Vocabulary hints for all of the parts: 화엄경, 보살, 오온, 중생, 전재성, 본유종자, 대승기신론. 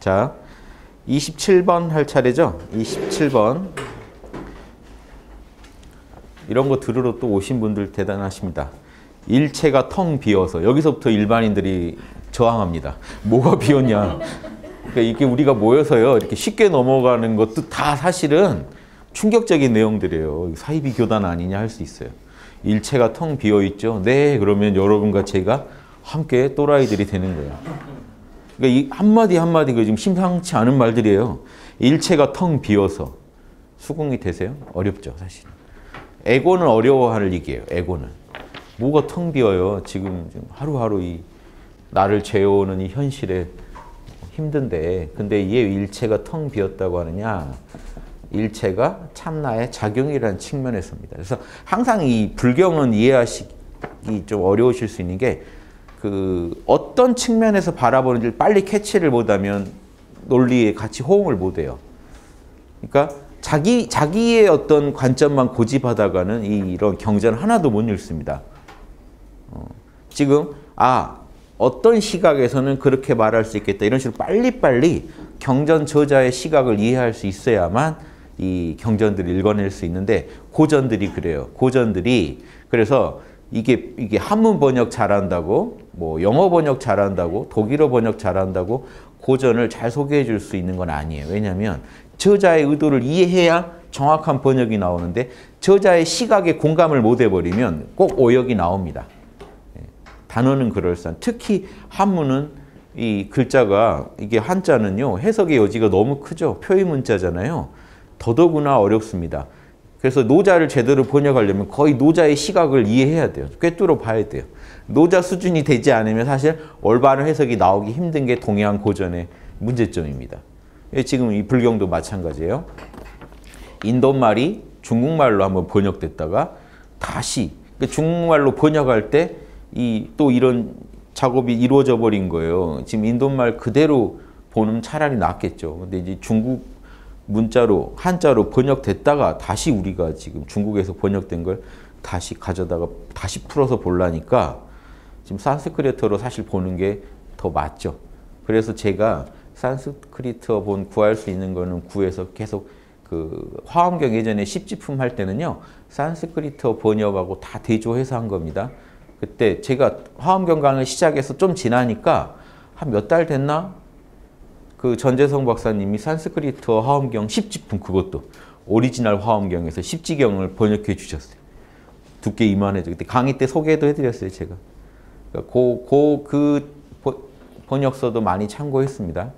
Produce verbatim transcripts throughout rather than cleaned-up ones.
자, 이십칠 번 할 차례죠. 이십칠 번. 이런 거 들으러 또 오신 분들 대단하십니다. 일체가 텅 비어서, 여기서부터 일반인들이 저항합니다. 뭐가 비었냐. 그러니까 이게 우리가 모여서요, 이렇게 쉽게 넘어가는 것도 다 사실은 충격적인 내용들이에요. 사이비 교단 아니냐 할 수 있어요. 일체가 텅 비어있죠. 네, 그러면 여러분과 제가 함께 또라이들이 되는 거예요. 그러니까 이 한마디 한마디 지금 심상치 않은 말들이에요. 일체가 텅 비어서. 수긍이 되세요? 어렵죠, 사실. 에고는 어려워할 얘기예요. 에고는. 뭐가 텅 비어요. 지금 하루하루 이 나를 죄어오는 이 현실에 힘든데, 근데 얘 일체가 텅 비었다고 하느냐. 일체가 참나의 작용이라는 측면에서입니다. 그래서 항상 이 불경은 이해하시기 좀 어려우실 수 있는 게, 그 어떤 측면에서 바라보는지 빨리 캐치를 못하면 논리에 같이 호응을 못해요. 그러니까 자기, 자기의 어떤 관점만 고집하다가는 이, 이런 경전을 하나도 못 읽습니다. 어, 지금 아 어떤 시각에서는 그렇게 말할 수 있겠다, 이런 식으로 빨리빨리 경전 저자의 시각을 이해할 수 있어야만 이 경전들을 읽어낼 수 있는데, 고전들이 그래요. 고전들이 그래서 이게 이게 한문 번역 잘한다고, 뭐 영어 번역 잘한다고, 독일어 번역 잘한다고 고전을 잘 소개해 줄 수 있는 건 아니에요. 왜냐하면 저자의 의도를 이해해야 정확한 번역이 나오는데, 저자의 시각에 공감을 못 해버리면 꼭 오역이 나옵니다. 단어는 그럴싸한, 특히 한문은 이 글자가, 이게 한자는요, 해석의 여지가 너무 크죠. 표의문자잖아요. 더더구나 어렵습니다. 그래서 노자를 제대로 번역하려면 거의 노자의 시각을 이해해야 돼요. 꿰뚫어 봐야 돼요. 노자 수준이 되지 않으면 사실 올바른 해석이 나오기 힘든 게 동양 고전의 문제점입니다. 지금 이 불경도 마찬가지예요. 인도말이 중국말로 한번 번역됐다가 다시 중국말로 번역할 때 이 또 이런 작업이 이루어져 버린 거예요. 지금 인도말 그대로 보면 차라리 낫겠죠. 근데 이제 중국 문자로, 한자로 번역됐다가 다시 우리가 지금 중국에서 번역된 걸 다시 가져다가 다시 풀어서 보려니까 지금 산스크리트어로 사실 보는 게 더 맞죠. 그래서 제가 산스크리트어 본 구할 수 있는 거는 구해서 계속, 그 화엄경 예전에 십지품 할 때는요, 산스크리트어 번역하고 다 대조해서 한 겁니다. 그때 제가 화엄경 강을 시작해서 좀 지나니까 한 몇 달 됐나? 그 전재성 박사님이 산스크리트어 화엄경 십지품, 그것도 오리지널 화엄경에서 십지경을 번역해 주셨어요. 두께 이만해져. 그때 강의 때 소개도 해드렸어요, 제가. 그러니까 고, 고, 그 번역서도 많이 참고했습니다.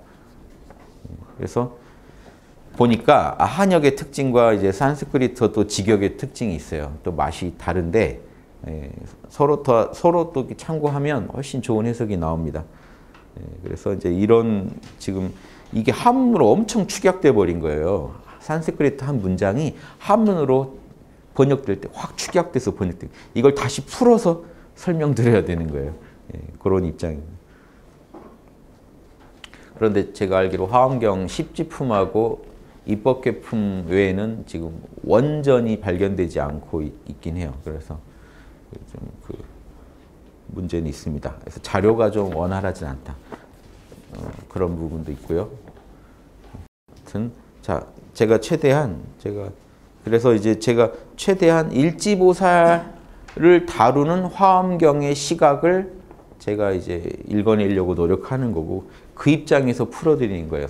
그래서 보니까 한역의 특징과 이제 산스크리트어 또 직역의 특징이 있어요. 또 맛이 다른데 서로 더 서로 또 참고하면 훨씬 좋은 해석이 나옵니다. 그래서 이제 이런, 지금 이게 한문으로 엄청 축약돼 버린 거예요. 산스크리트 한 문장이 한문으로 번역될 때 확 축약돼서 번역돼. 이걸 다시 풀어서 설명드려야 되는 거예요. 그런 입장입니다. 그런데 제가 알기로 화엄경 십지품하고 입법계품 외에는 지금 원전이 발견되지 않고 있, 있긴 해요. 그래서 좀 그 문제는 있습니다. 그래서 자료가 좀 원활하진 않다. 어, 그런 부분도 있고요. 아무튼 자, 제가 최대한 제가 그래서 이제 제가 최대한 일지보살을 다루는 화엄경의 시각을 제가 이제 읽어내려고 노력하는 거고, 그 입장에서 풀어드리는 거예요.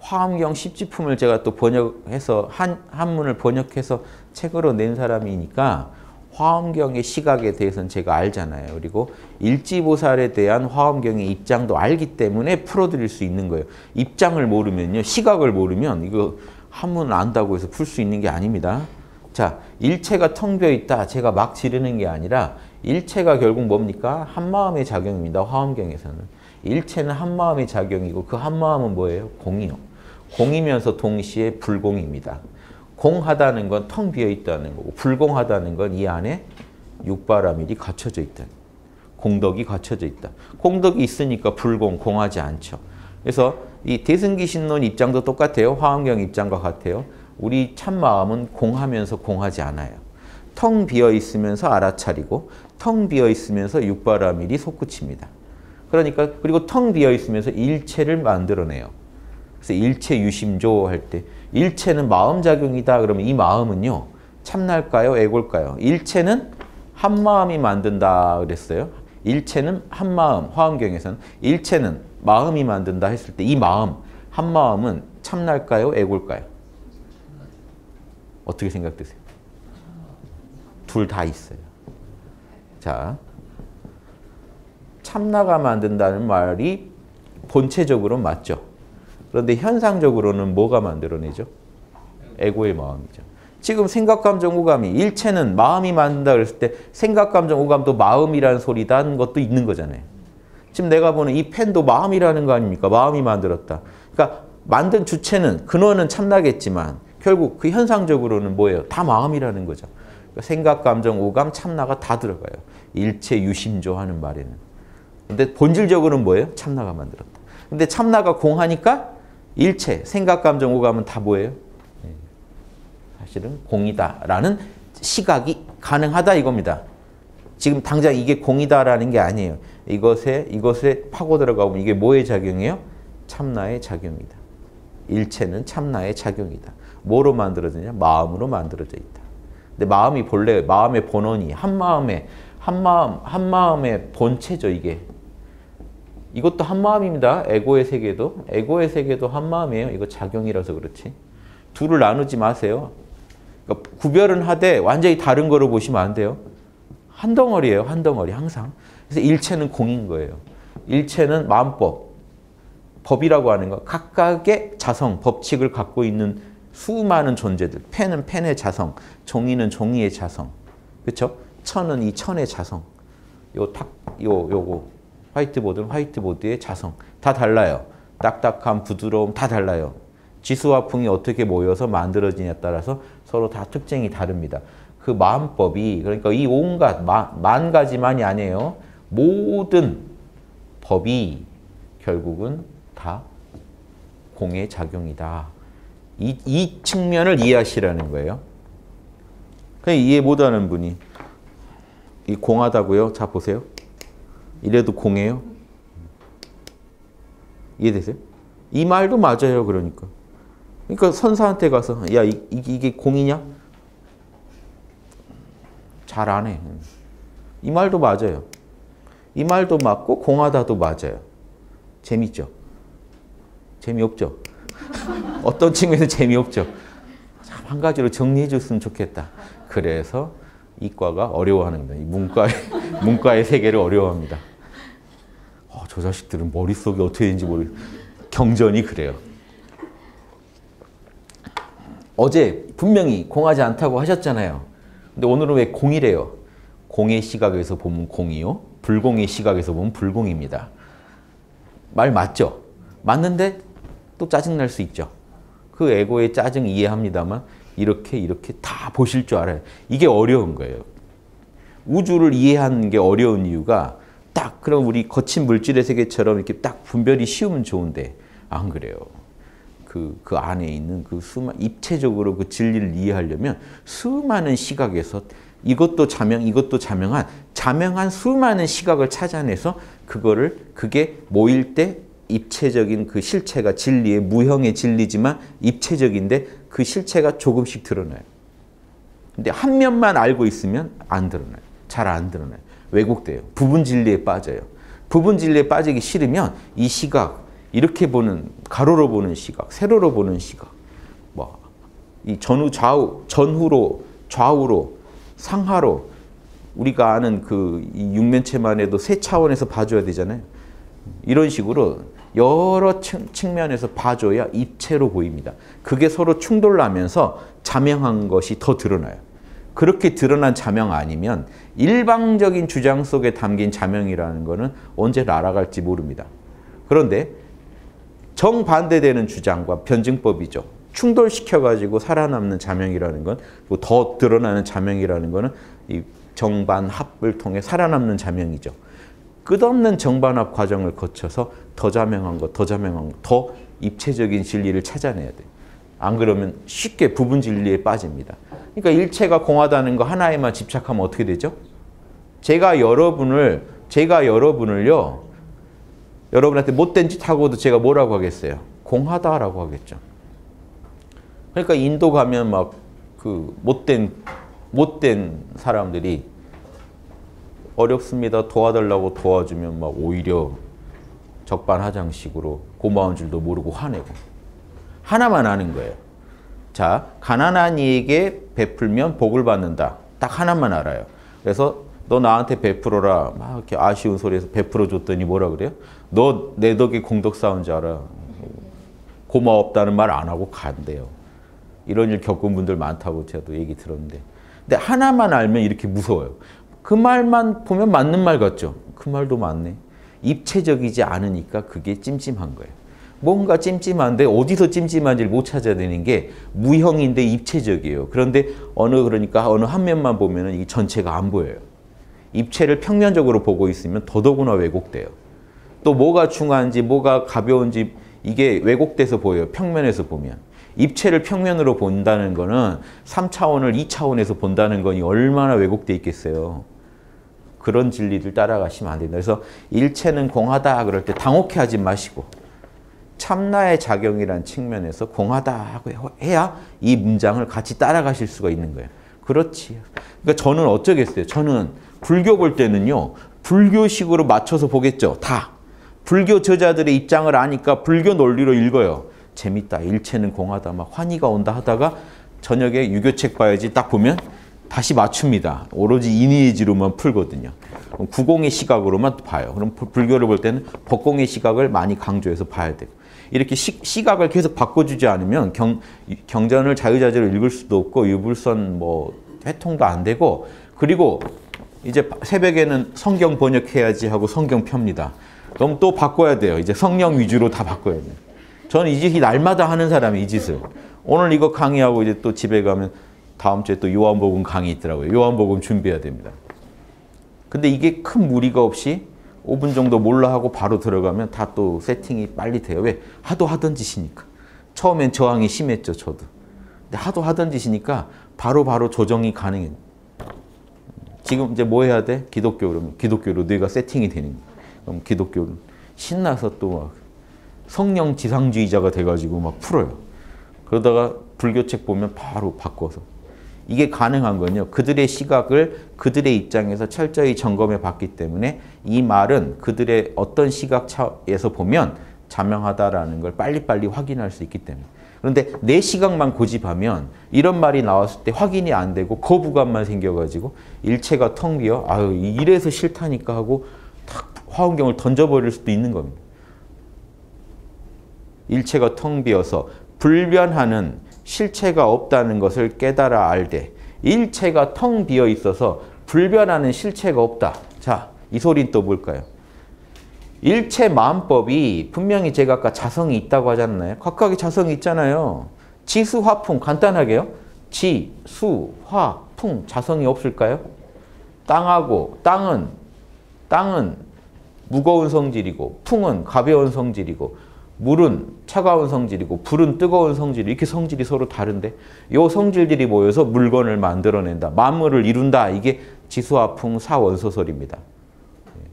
화엄경 십지품을 제가 또 번역해서 한, 한문을 번역해서 책으로 낸 사람이니까 화엄경의 시각에 대해서는 제가 알잖아요. 그리고 일지보살에 대한 화엄경의 입장도 알기 때문에 풀어드릴 수 있는 거예요. 입장을 모르면요, 시각을 모르면 이거 한문을 안다고 해서 풀 수 있는 게 아닙니다. 자, 일체가 텅 비어있다, 제가 막 지르는 게 아니라 일체가 결국 뭡니까? 한마음의 작용입니다. 화엄경에서는. 일체는 한마음의 작용이고, 그 한마음은 뭐예요? 공이요. 공이면서 동시에 불공입니다. 공하다는 건 텅 비어있다는 거고, 불공하다는 건 이 안에 육바라밀이 갖춰져 있다. 공덕이 갖춰져 있다. 공덕이 있으니까 불공, 공하지 않죠. 그래서 이 대승기신론 입장도 똑같아요. 화엄경 입장과 같아요. 우리 참마음은 공하면서 공하지 않아요. 텅 비어있으면서 알아차리고, 텅 비어있으면서 육바라밀이 솟구칩니다. 그러니까, 그리고 텅 비어있으면서 일체를 만들어내요. 그래서 일체 유심조 할 때 일체는 마음작용이다. 그러면 이 마음은요. 참날까요? 애골까요? 일체는 한마음이 만든다 그랬어요. 일체는 한마음, 화엄경에서는 일체는 마음이 만든다 했을 때 이 마음, 한마음은 참날까요? 애골까요? 어떻게 생각되세요? 둘 다 있어요. 자, 참나가 만든다는 말이 본체적으로 맞죠. 그런데 현상적으로는 뭐가 만들어내죠? 에고의 마음이죠. 지금 생각, 감정, 오감이 일체는 마음이 만든다 그랬을 때 생각, 감정, 오감도 마음이라는 소리라는 것도 있는 거잖아요. 지금 내가 보는 이 펜도 마음이라는 거 아닙니까? 마음이 만들었다. 그러니까 만든 주체는 근원은 참나겠지만 결국 그 현상적으로는 뭐예요? 다 마음이라는 거죠. 그러니까 생각, 감정, 오감, 참나가 다 들어가요. 일체 유심조 하는 말에는. 근데 본질적으로는 뭐예요? 참나가 만들었다. 근데 참나가 공하니까 일체, 생각, 감정, 오감은 다 뭐예요? 사실은 공이다라는 시각이 가능하다 이겁니다. 지금 당장 이게 공이다라는 게 아니에요. 이것에, 이것에 파고 들어가 보면 이게 뭐의 작용이에요? 참나의 작용이다. 일체는 참나의 작용이다. 뭐로 만들어지냐? 마음으로 만들어져 있다. 근데 마음이 본래, 마음의 본원이 한마음의, 한마음, 한마음의 본체죠, 이게. 이것도 한마음입니다. 에고의 세계도. 에고의 세계도 한마음이에요. 이거 작용이라서 그렇지. 둘을 나누지 마세요. 그러니까 구별은 하되 완전히 다른 거로 보시면 안 돼요. 한 덩어리예요. 한 덩어리 항상. 그래서 일체는 공인 거예요. 일체는 마음법, 법이라고 하는 거. 각각의 자성, 법칙을 갖고 있는 수많은 존재들. 펜은 펜의 자성, 종이는 종이의 자성. 그렇죠? 천은 이 천의 자성. 요 탁, 요, 요거. 화이트보드는 화이트보드의 자성. 다 달라요. 딱딱함, 부드러움 다 달라요. 지수와 풍이 어떻게 모여서 만들어지냐에 따라서 서로 다 특징이 다릅니다. 그 마음법이, 그러니까 이 온갖, 만, 만 가지만이 아니에요. 모든 법이 결국은 다 공의 작용이다. 이, 이 측면을 이해하시라는 거예요. 그냥 이해 못하는 분이 이 공하다고요? 자, 보세요. 이래도 공해요? 이해되세요? 이 말도 맞아요, 그러니까. 그러니까 선사한테 가서 야, 이, 이, 이게 공이냐? 잘 안 해. 이 말도 맞아요. 이 말도 맞고 공하다도 맞아요. 재밌죠? 재미없죠? 어떤 측면에서 재미없죠? 참 한 가지로 정리해 줬으면 좋겠다. 그래서 이과가 어려워하는 거예요. 문과의, 문과의 세계를 어려워합니다. 어, 저 자식들은 머릿속이 어떻게 되는지 모르겠어요. 경전이 그래요. 어제 분명히 공하지 않다고 하셨잖아요. 근데 오늘은 왜 공이래요? 공의 시각에서 보면 공이요. 불공의 시각에서 보면 불공입니다. 말 맞죠? 맞는데 또 짜증날 수 있죠. 그 에고의 짜증 이해합니다만 이렇게 이렇게 다 보실 줄 알아요. 이게 어려운 거예요. 우주를 이해하는 게 어려운 이유가 딱 그럼 우리 거친 물질의 세계처럼 이렇게 딱 분별이 쉬우면 좋은데 안 그래요. 그, 그 안에 있는 그 수많은 입체적으로 그 진리를 이해하려면 수많은 시각에서 이것도 자명, 이것도 자명한 자명한 수많은 시각을 찾아내서 그거를 그게 모일 때 입체적인 그 실체가 진리의 무형의 진리지만 입체적인데 그 실체가 조금씩 드러나요. 근데 한 면만 알고 있으면 안 드러나요. 잘 안 드러나요. 왜곡돼요. 부분 진리에 빠져요. 부분 진리에 빠지기 싫으면 이 시각, 이렇게 보는, 가로로 보는 시각, 세로로 보는 시각, 뭐, 이 전후 좌우, 전후로, 좌우로, 상하로, 우리가 아는 그 이 육면체만 해도 세 차원에서 봐줘야 되잖아요. 이런 식으로 여러 층, 측면에서 봐줘야 입체로 보입니다. 그게 서로 충돌하면서 자명한 것이 더 드러나요. 그렇게 드러난 자명 아니면 일방적인 주장 속에 담긴 자명이라는 거는 언제 날아갈지 모릅니다. 그런데 정반대되는 주장과 변증법이죠. 충돌시켜가지고 살아남는 자명이라는 건, 더 드러나는 자명이라는 거는 이 정반합을 통해 살아남는 자명이죠. 끝없는 정반합 과정을 거쳐서 더 자명한 것, 더 자명한 것, 더 입체적인 진리를 찾아내야 돼요. 안 그러면 쉽게 부분 진리에 빠집니다. 그러니까 일체가 공하다는 거 하나에만 집착하면 어떻게 되죠? 제가 여러분을, 제가 여러분을요, 여러분한테 못된 짓 하고도 제가 뭐라고 하겠어요? 공하다라고 하겠죠. 그러니까 인도 가면 막 그 못된 못된 사람들이 어렵습니다 도와달라고 도와주면 막 오히려 적반하장식으로 고마운 줄도 모르고 화내고. 하나만 아는 거예요. 자, 가난한 이에게 베풀면 복을 받는다. 딱 하나만 알아요. 그래서 너 나한테 베풀어라. 막 이렇게 아쉬운 소리에서 베풀어 줬더니 뭐라 그래요? 너 내 덕에 공덕 쌓은 줄 알아. 고마웠다는 말 안 하고 간대요. 이런 일 겪은 분들 많다고 저도 얘기 들었는데. 근데 하나만 알면 이렇게 무서워요. 그 말만 보면 맞는 말 같죠? 그 말도 맞네. 입체적이지 않으니까 그게 찜찜한 거예요. 뭔가 찜찜한데 어디서 찜찜한지를 못 찾아야 되는 게 무형인데 입체적이에요. 그런데 어느 그러니까 어느 한 면만 보면은 이 전체가 안 보여요. 입체를 평면적으로 보고 있으면 더더구나 왜곡돼요. 또 뭐가 중요한지 뭐가 가벼운지 이게 왜곡돼서 보여요. 평면에서 보면. 입체를 평면으로 본다는 거는 삼 차원을 이 차원에서 본다는 거니 얼마나 왜곡돼 있겠어요. 그런 진리들 따라가시면 안 된다. 그래서 일체는 공하다 그럴 때 당혹해 하지 마시고 참나의 작용이란 측면에서 공하다고 해야 이 문장을 같이 따라가실 수가 있는 거예요. 그렇지. 그러니까 저는 어쩌겠어요. 저는 불교 볼 때는요. 불교식으로 맞춰서 보겠죠. 다. 불교 저자들의 입장을 아니까 불교 논리로 읽어요. 재밌다. 일체는 공하다. 막 환희가 온다 하다가 저녁에 유교책 봐야지 딱 보면 다시 맞춥니다. 오로지 인의의지로만 풀거든요. 구공의 시각으로만 봐요. 그럼 불교를 볼 때는 법공의 시각을 많이 강조해서 봐야 돼요. 이렇게 시, 시각을 계속 바꿔주지 않으면 경, 경전을 자유자재로 읽을 수도 없고 유불선 뭐 회통도 안 되고 그리고 이제 새벽에는 성경 번역해야지 하고 성경 펴니다. 그럼 또 바꿔야 돼요. 이제 성령 위주로 다 바꿔야 돼요. 저는 이 짓이 날마다 하는 사람이 이 짓을. 오늘 이거 강의하고 이제 또 집에 가면 다음 주에 또 요한복음 강의 있더라고요. 요한복음 준비해야 됩니다. 근데 이게 큰 무리가 없이 오 분 정도 몰라 하고 바로 들어가면 다 또 세팅이 빨리 돼요. 왜? 하도 하던 짓이니까. 처음엔 저항이 심했죠, 저도. 근데 하도 하던 짓이니까 바로바로 바로 조정이 가능해요. 지금 이제 뭐 해야 돼? 기독교. 그러면 기독교로 뇌가 세팅이 되는 거예요. 그럼 기독교는 신나서 또 막 성령 지상주의자가 돼가지고 막 풀어요. 그러다가 불교책 보면 바로 바꿔서. 이게 가능한 건요. 그들의 시각을 그들의 입장에서 철저히 점검해 봤기 때문에 이 말은 그들의 어떤 시각에서 보면 자명하다라는 걸 빨리빨리 확인할 수 있기 때문에. 그런데 내 시각만 고집하면 이런 말이 나왔을 때 확인이 안 되고 거부감만 생겨가지고 일체가 텅 비어 아유 이래서 싫다니까 하고 탁 화엄경을 던져버릴 수도 있는 겁니다. 일체가 텅 비어서 불변하는 실체가 없다는 것을 깨달아 알되 일체가 텅 비어 있어서 불변하는 실체가 없다. 자, 이 소린 또 뭘까요? 일체 마음법이 분명히 제가 아까 자성이 있다고 하잖아요. 각각의 자성이 있잖아요. 지수화풍 간단하게요. 지수화풍 자성이 없을까요? 땅하고 땅은 땅은 무거운 성질이고 풍은 가벼운 성질이고 물은 차가운 성질이고 불은 뜨거운 성질 이렇게 성질이 서로 다른데 이 성질들이 모여서 물건을 만들어낸다. 만물을 이룬다. 이게 지수화풍 사원소설입니다.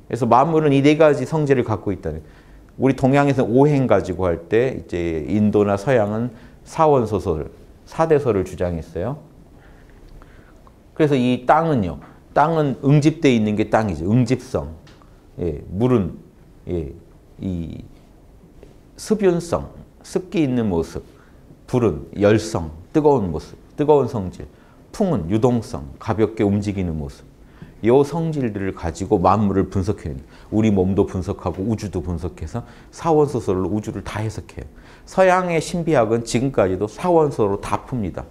그래서 만물은 이 네 가지 성질을 갖고 있다는 우리 동양에서 오행 가지고 할 때 이제 인도나 서양은 사원소설, 사대설을 주장했어요. 그래서 이 땅은요. 땅은 응집되어 있는 게 땅이죠. 응집성. 예, 물은 예, 이 습윤성, 습기 있는 모습, 불은 열성, 뜨거운 모습, 뜨거운 성질, 풍은 유동성, 가볍게 움직이는 모습. 이 성질들을 가지고 만물을 분석해요. 우리 몸도 분석하고 우주도 분석해서 사원소설로 우주를 다 해석해요. 서양의 신비학은 지금까지도 사원소설로 다 풉니다.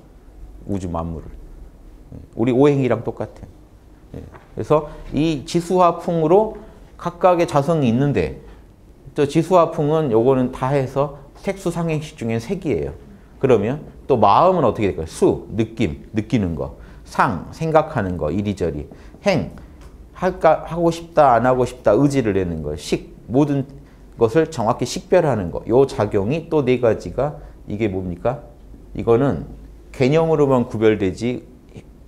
우주 만물을. 우리 오행이랑 똑같아요. 그래서 이 지수화풍으로 각각의 자성이 있는데 저 지수화풍은 요거는 다 해서 색수상행식 중엔 색이에요. 그러면 또 마음은 어떻게 될까요? 수, 느낌, 느끼는 거. 상, 생각하는 거, 이리저리. 행, 할까, 하고 싶다, 안 하고 싶다, 의지를 내는 거. 식, 모든 것을 정확히 식별하는 거. 요 작용이 또 네 가지가 이게 뭡니까? 이거는 개념으로만 구별되지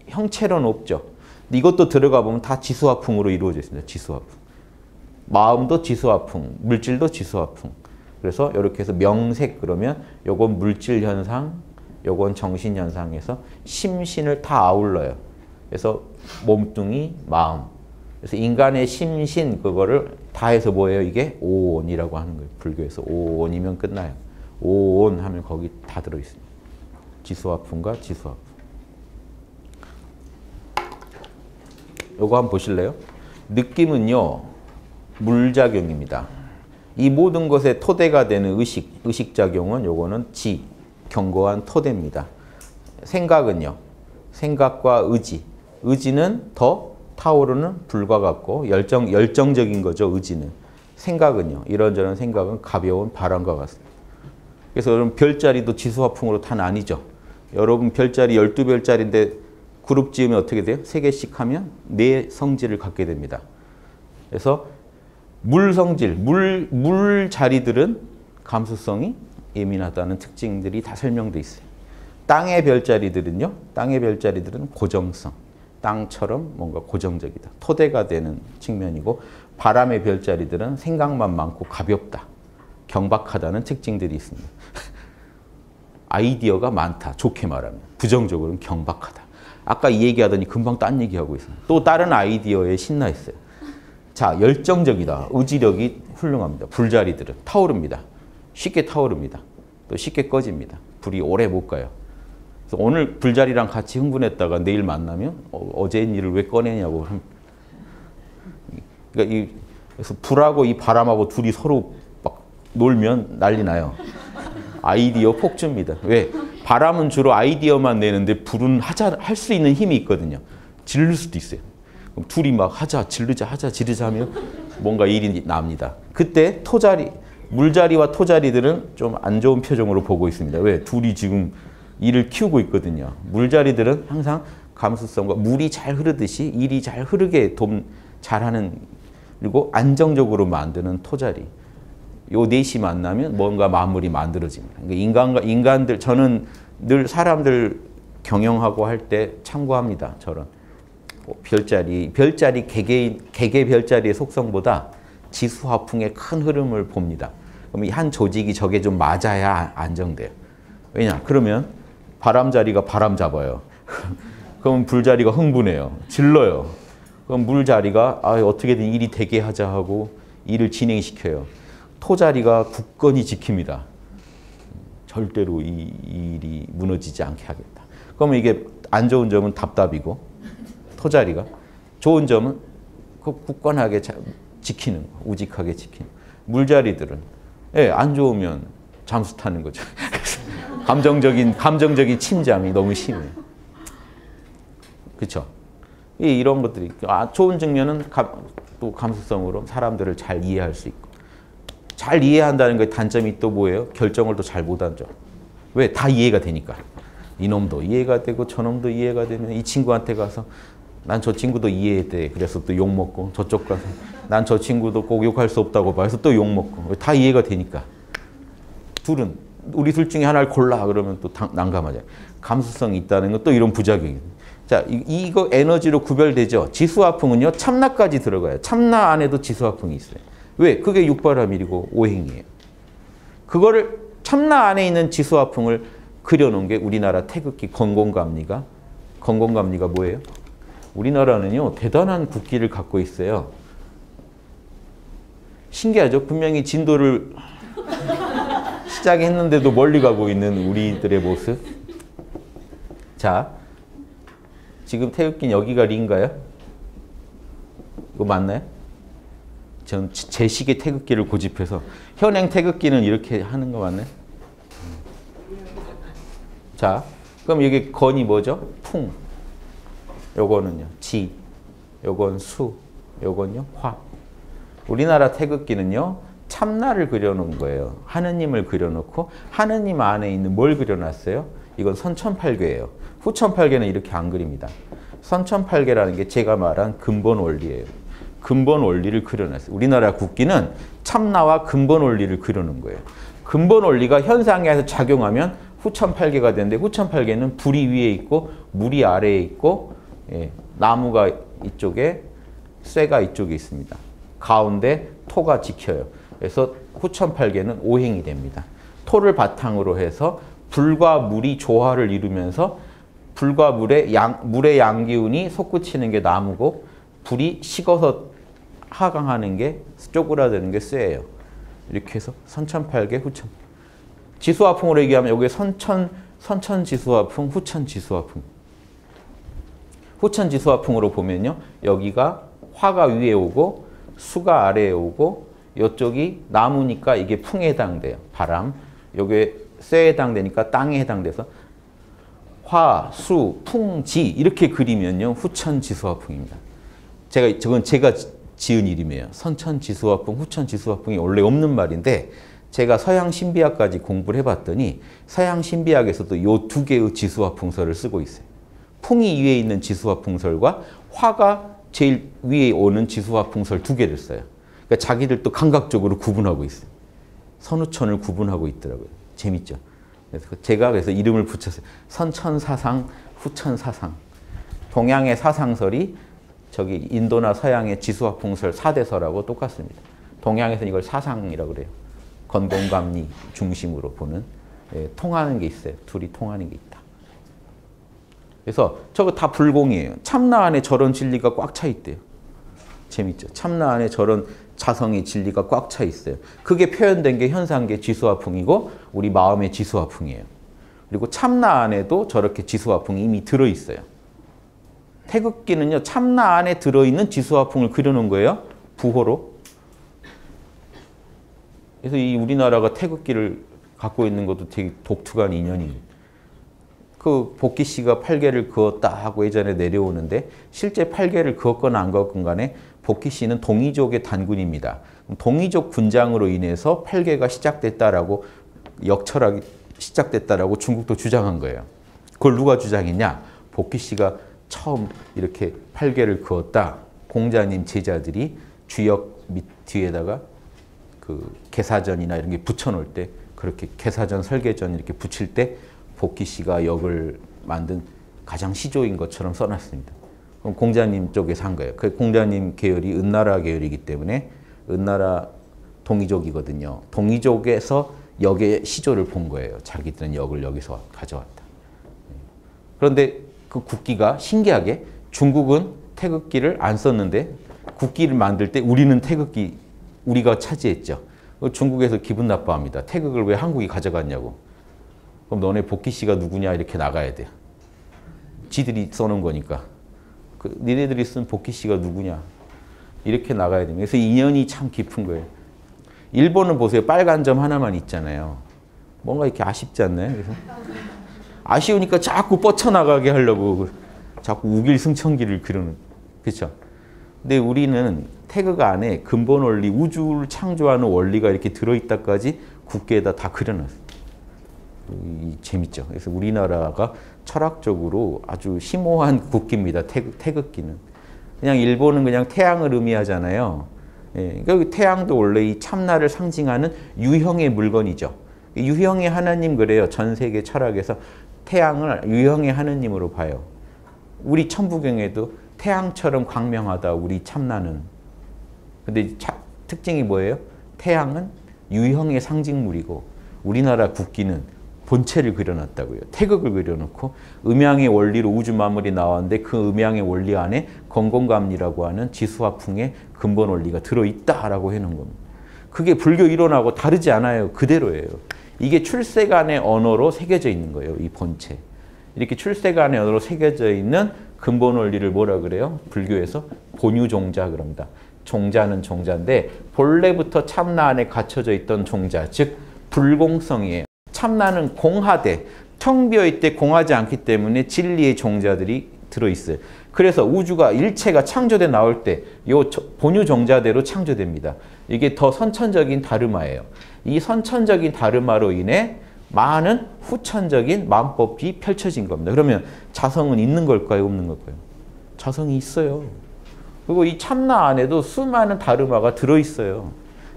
형체로는 없죠. 근데 이것도 들어가 보면 다 지수화풍으로 이루어져 있습니다. 지수화풍. 마음도 지수화풍, 물질도 지수화풍, 그래서 이렇게 해서 명색 그러면 요건 물질 현상, 요건 정신 현상에서 심신을 다 아울러요. 그래서 몸뚱이, 마음. 그래서 인간의 심신 그거를 다 해서 뭐예요? 이게 오온이라고 하는 거예요. 불교에서 오온이면 끝나요. 오온 하면 거기 다 들어 있습니다. 지수화품과 지수화품. 요거 한번 보실래요? 느낌은요, 물작용입니다. 이 모든 것의 토대가 되는 의식, 의식작용은 요거는 지, 견고한 토대입니다. 생각은요, 생각과 의지. 의지는 더 타오르는 불과 같고 열정, 열정적인 거죠, 의지는. 생각은요, 이런저런 생각은 가벼운 바람과 같습니다. 그래서 여러분 별자리도 지수화풍으로 다 나뉘죠. 여러분 별자리 열두 별자리인데 그룹 지으면 어떻게 돼요? 세 개씩 하면 네 성질을 갖게 됩니다. 그래서 물 성질, 물, 물 자리들은 감수성이 예민하다는 특징들이 다 설명돼 있어요. 땅의 별자리들은요, 땅의 별자리들은 고정성, 땅처럼 뭔가 고정적이다, 토대가 되는 측면이고, 바람의 별자리들은 생각만 많고 가볍다, 경박하다는 특징들이 있습니다. 아이디어가 많다, 좋게 말하면. 부정적으로는 경박하다. 아까 이 얘기하더니 금방 딴 얘기하고 있어요. 또 다른 아이디어에 신나 있어요. 자, 열정적이다. 의지력이 훌륭합니다. 불자리들은 타오릅니다. 쉽게 타오릅니다. 또 쉽게 꺼집니다. 불이 오래 못 가요. 그래서 오늘 불자리랑 같이 흥분했다가 내일 만나면 어, 어제 일을 왜 꺼내냐고. 그러니까 이, 그래서 불하고 이 바람하고 둘이 서로 막 놀면 난리 나요. 아이디어 폭주입니다. 왜? 바람은 주로 아이디어만 내는데 불은 하자, 할 수 있는 힘이 있거든요. 질릴 수도 있어요. 그럼 둘이 막 하자, 질르자, 하자, 지르자 하면 뭔가 일이 납니다. 그때 토자리, 물자리와 토자리들은 좀 안 좋은 표정으로 보고 있습니다. 왜? 둘이 지금 일을 키우고 있거든요. 물자리들은 항상 감수성과 물이 잘 흐르듯이 일이 잘 흐르게 돕, 잘하는, 그리고 안정적으로 만드는 토자리. 요 넷이 만나면 뭔가 마무리 만들어집니다. 그러니까 인간과 인간들, 저는 늘 사람들 경영하고 할 때 참고합니다. 저런. 별자리, 별자리 개개인, 개개 별자리의 속성보다 지수화풍의 큰 흐름을 봅니다. 그럼 이 한 조직이 저게 좀 맞아야 안정돼요. 왜냐? 그러면 바람자리가 바람 잡아요. 그럼 불자리가 흥분해요. 질러요. 그럼 물자리가 아, 어떻게든 일이 되게 하자 하고 일을 진행시켜요. 토자리가 굳건히 지킵니다. 절대로 이 일이 무너지지 않게 하겠다. 그러면 이게 안 좋은 점은 답답이고, 토자리가 좋은 점은 그 굳건하게 지키는 거, 우직하게 지키는 거. 물자리들은 예, 안 좋으면 잠수 타는 거죠. 감정적인 감정적인 침잠이 너무 심해요. 그렇죠? 예, 이런 것들이 아, 좋은 측면은 감, 또 감수성으로 사람들을 잘 이해할 수 있고. 잘 이해한다는 게 단점이 또 뭐예요? 결정을 또 잘 못 하죠. 왜? 다 이해가 되니까. 이놈도 이해가 되고 저놈도 이해가 되면 이 친구한테 가서 난 저 친구도 이해해야 돼. 그래서 또 욕먹고 저쪽 가서 난 저 친구도 꼭 욕할 수 없다고 봐. 그래서 또 욕먹고. 다 이해가 되니까. 둘은 우리 둘 중에 하나를 골라. 그러면 또 난감하잖아요. 감수성이 있다는 건 또 이런 부작용이에요. 자, 이거 에너지로 구별되죠. 지수화풍은요. 참나까지 들어가요. 참나 안에도 지수화풍이 있어요. 왜? 그게 육바라밀이고 오행이에요. 그거를 참나 안에 있는 지수화풍을 그려놓은 게 우리나라 태극기 건공감리가, 건공감리가 뭐예요? 우리나라는요, 대단한 국기를 갖고 있어요. 신기하죠? 분명히 진도를 시작했는데도 멀리 가고 있는 우리들의 모습. 자, 지금 태극기는 여기가 리인가요? 이거 맞나요? 전 제 시계 태극기를 고집해서 현행 태극기는 이렇게 하는 거 맞네. 자, 그럼 여기 건이 뭐죠? 풍. 요거는요. 지. 요건 수. 요건요. 화. 우리나라 태극기는요. 참나를 그려놓은 거예요. 하느님을 그려놓고 하느님 안에 있는 뭘 그려놨어요? 이건 선천팔괘예요. 후천팔괘는 이렇게 안 그립니다. 선천팔괘라는 게 제가 말한 근본 원리예요. 근본 원리를 그려놨어요. 우리나라 국기는 참나와 근본 원리를 그려놓은 거예요. 근본 원리가 현상에서 작용하면 후천팔괘가 되는데, 후천팔괘는 불이 위에 있고 물이 아래에 있고, 예, 나무가 이쪽에, 쇠가 이쪽에 있습니다. 가운데 토가 지켜요. 그래서 구천팔 개는 오행이 됩니다. 토를 바탕으로 해서 불과 물이 조화를 이루면서 불과 물의 양, 물의 양기운이 솟구치는 게 나무고 불이 식어서 하강하는 게 쪼그라드는 게 쇠예요. 이렇게 해서 선천팔계, 후천. 지수화풍으로 얘기하면 여기에 선천, 선천지수화풍, 후천지수화풍. 후천지수화풍으로 보면요. 여기가 화가 위에 오고 수가 아래에 오고 이쪽이 나무니까 이게 풍에 해당돼요. 바람. 여기에 쇠에 해당되니까 땅에 해당돼서 화, 수, 풍, 지 이렇게 그리면요. 후천지수화풍입니다. 제가 저건 제가 지은 이름이에요. 선천지수화풍, 후천지수화풍이 원래 없는 말인데 제가 서양신비학까지 공부를 해봤더니 서양신비학에서도 이 두 개의 지수화풍설을 쓰고 있어요. 풍이 위에 있는 지수화풍설과 화가 제일 위에 오는 지수화풍설 두 개를 써요. 그러니까 자기들도 감각적으로 구분하고 있어요. 선후천을 구분하고 있더라고요. 재밌죠? 그래서 제가 그래서 이름을 붙였어요. 선천사상, 후천사상. 동양의 사상설이 저기 인도나 서양의 지수화풍설 사 대설하고 똑같습니다. 동양에서는 이걸 사상이라고 그래요. 건공감리 중심으로 보는 예, 통하는 게 있어요. 둘이 통하는 게 있다. 그래서 저거 다 불공이에요. 참나 안에 저런 진리가 꽉 차 있대요. 재밌죠? 참나 안에 저런 자성의 진리가 꽉 차 있어요. 그게 표현된 게 현상계 지수화풍이고 우리 마음의 지수화풍이에요. 그리고 참나 안에도 저렇게 지수화풍이 이미 들어있어요. 태극기는요. 참나 안에 들어있는 지수화풍을 그려놓은 거예요. 부호로. 그래서 이 우리나라가 태극기를 갖고 있는 것도 되게 독특한 인연입니다. 그 복기 씨가 팔계를 그었다 하고 예전에 내려오는데 실제 팔계를 그었거나 안 그었건 간에 복기 씨는 동이족의 단군입니다. 동이족 군장으로 인해서 팔계가 시작됐다라고 역철학이 시작됐다라고 중국도 주장한 거예요. 그걸 누가 주장했냐? 복기 씨가 처음 이렇게 팔계를 그었다. 공자님 제자들이 주역 밑 뒤에다가 그 개사전이나 이런 게 붙여놓을 때 그렇게 개사전, 설계전 이렇게 붙일 때 복기 씨가 역을 만든 가장 시조인 것처럼 써놨습니다. 그럼 공자님 쪽에서 한 거예요. 그 공자님 계열이 은나라 계열이기 때문에 은나라 동이족이거든요. 동이족에서 역의 시조를 본 거예요. 자기들은 역을 여기서 가져왔다. 그런데 그 국기가 신기하게 중국은 태극기를 안 썼는데 국기를 만들 때 우리는 태극기 우리가 차지했죠. 중국에서 기분 나빠합니다. 태극을 왜 한국이 가져갔냐고. 그럼 너네 복기 씨가 누구냐 이렇게 나가야 돼. 지들이 써놓은 거니까. 그 니네들이 쓴 복기 씨가 누구냐. 이렇게 나가야 됩니다. 그래서 인연이 참 깊은 거예요. 일본은 보세요. 빨간 점 하나만 있잖아요. 뭔가 이렇게 아쉽지 않나요? 그래서 아쉬우니까 자꾸 뻗쳐나가게 하려고 자꾸 우길승천기를 그리는. 그렇죠? 근데 우리는 태극 안에 근본 원리, 우주를 창조하는 원리가 이렇게 들어있다까지 국기에다 다 그려놨어요. 재밌죠? 그래서 우리나라가 철학적으로 아주 심오한 국기입니다. 태극, 태극기는. 그냥 일본은 그냥 태양을 의미하잖아요. 예, 그러니까 태양도 원래 이 참나를 상징하는 유형의 물건이죠. 유형의 하나님 그래요. 전 세계 철학에서 태양을 유형의 하나님으로 봐요. 우리 천부경에도 태양처럼 광명하다 우리 참나는. 근데 차, 특징이 뭐예요? 태양은 유형의 상징물이고 우리나라 국기는 본체를 그려놨다고요. 태극을 그려놓고 음양의 원리로 우주 만물이 나왔는데 그 음양의 원리 안에 건공감리라고 하는 지수화풍의 근본 원리가 들어있다라고 해놓은 겁니다. 그게 불교 이론하고 다르지 않아요. 그대로예요. 이게 출세간의 언어로 새겨져 있는 거예요. 이 본체. 이렇게 출세간의 언어로 새겨져 있는 근본 원리를 뭐라 그래요? 불교에서 본유종자 그럽니다. 종자는 종자인데 본래부터 참나 안에 갇혀져 있던 종자, 즉 불공성이에요. 참나는 공하되 텅 비어있되 공하지 않기 때문에 진리의 종자들이 들어있어요. 그래서 우주가 일체가 창조돼 나올 때 이 본유종자대로 창조됩니다. 이게 더 선천적인 다르마예요. 이 선천적인 다르마로 인해 많은 후천적인 만법이 펼쳐진 겁니다. 그러면 자성은 있는 걸까요? 없는 걸까요? 자성이 있어요. 그리고 이 참나 안에도 수많은 다르마가 들어있어요.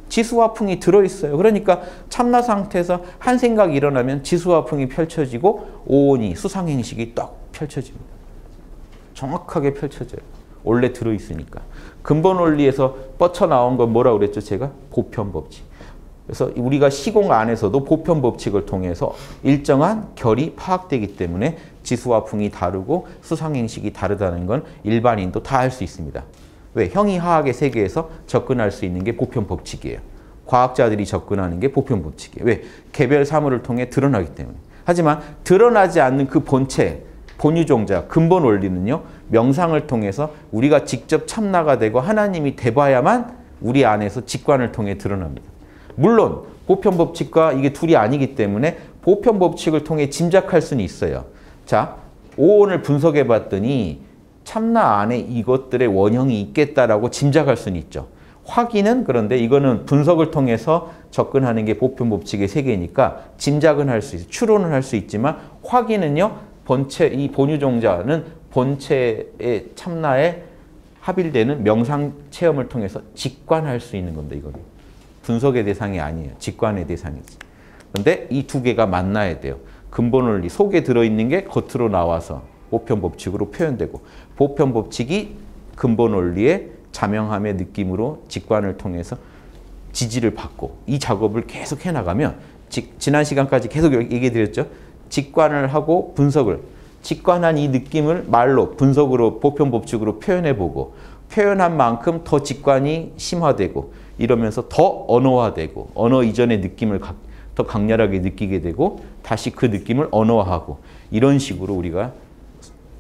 지수화풍이 들어있어요. 그러니까 참나 상태에서 한 생각이 일어나면 지수화풍이 펼쳐지고 오온이 수상행식이 떡 펼쳐집니다. 정확하게 펼쳐져요. 원래 들어있으니까. 근본 원리에서 뻗쳐나온 건 뭐라고 그랬죠? 제가 보편법칙. 그래서 우리가 시공 안에서도 보편 법칙을 통해서 일정한 결이 파악되기 때문에 지수와 풍이 다르고 수상행식이 다르다는 건 일반인도 다 알 수 있습니다. 왜? 형이하학의 세계에서 접근할 수 있는 게 보편 법칙이에요. 과학자들이 접근하는 게 보편 법칙이에요. 왜? 개별 사물을 통해 드러나기 때문에. 하지만 드러나지 않는 그 본체, 본유종자, 근본 원리는요, 명상을 통해서 우리가 직접 참나가 되고 하나님이 돼봐야만 우리 안에서 직관을 통해 드러납니다. 물론 보편 법칙과 이게 둘이 아니기 때문에 보편 법칙을 통해 짐작할 수는 있어요. 자, 오온을 분석해 봤더니 참나 안에 이것들의 원형이 있겠다라고 짐작할 수는 있죠. 확인은 그런데 이거는 분석을 통해서 접근하는 게 보편 법칙의 세계니까 짐작은 할 수 있어요. 추론은 할 수 있지만 확인은요, 본체, 이 본유종자는 본체의 참나에 합일되는 명상 체험을 통해서 직관할 수 있는 겁니다. 이거는 분석의 대상이 아니에요. 직관의 대상이지. 그런데 이 두 개가 만나야 돼요. 근본 원리, 속에 들어있는 게 겉으로 나와서 보편 법칙으로 표현되고, 보편 법칙이 근본 원리의 자명함의 느낌으로 직관을 통해서 지지를 받고, 이 작업을 계속 해나가면, 지, 지난 시간까지 계속 얘기해 드렸죠. 직관을 하고 분석을, 직관한 이 느낌을 말로, 분석으로, 보편 법칙으로 표현해보고, 표현한 만큼 더 직관이 심화되고, 이러면서 더 언어화되고, 언어 이전의 느낌을 가, 더 강렬하게 느끼게 되고, 다시 그 느낌을 언어화하고, 이런 식으로 우리가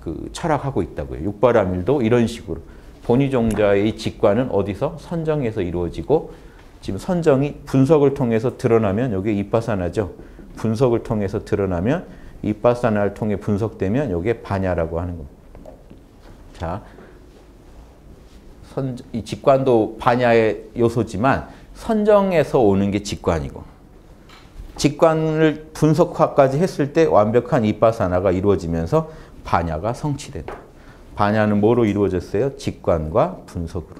그 철학하고 있다고요. 육바라밀도 이런 식으로. 본유종자의 직관은 어디서? 선정에서 이루어지고, 지금 선정이 분석을 통해서 드러나면 여기에 윗바사나죠. 분석을 통해서 드러나면, 윗바사나를 통해 분석되면 여기에 반야라고 하는 겁니다. 자, 선, 이 직관도 반야의 요소지만 선정에서 오는 게 직관이고, 직관을 분석화까지 했을 때 완벽한 윗바사나가 이루어지면서 반야가 성취된다. 반야는 뭐로 이루어졌어요? 직관과 분석으로.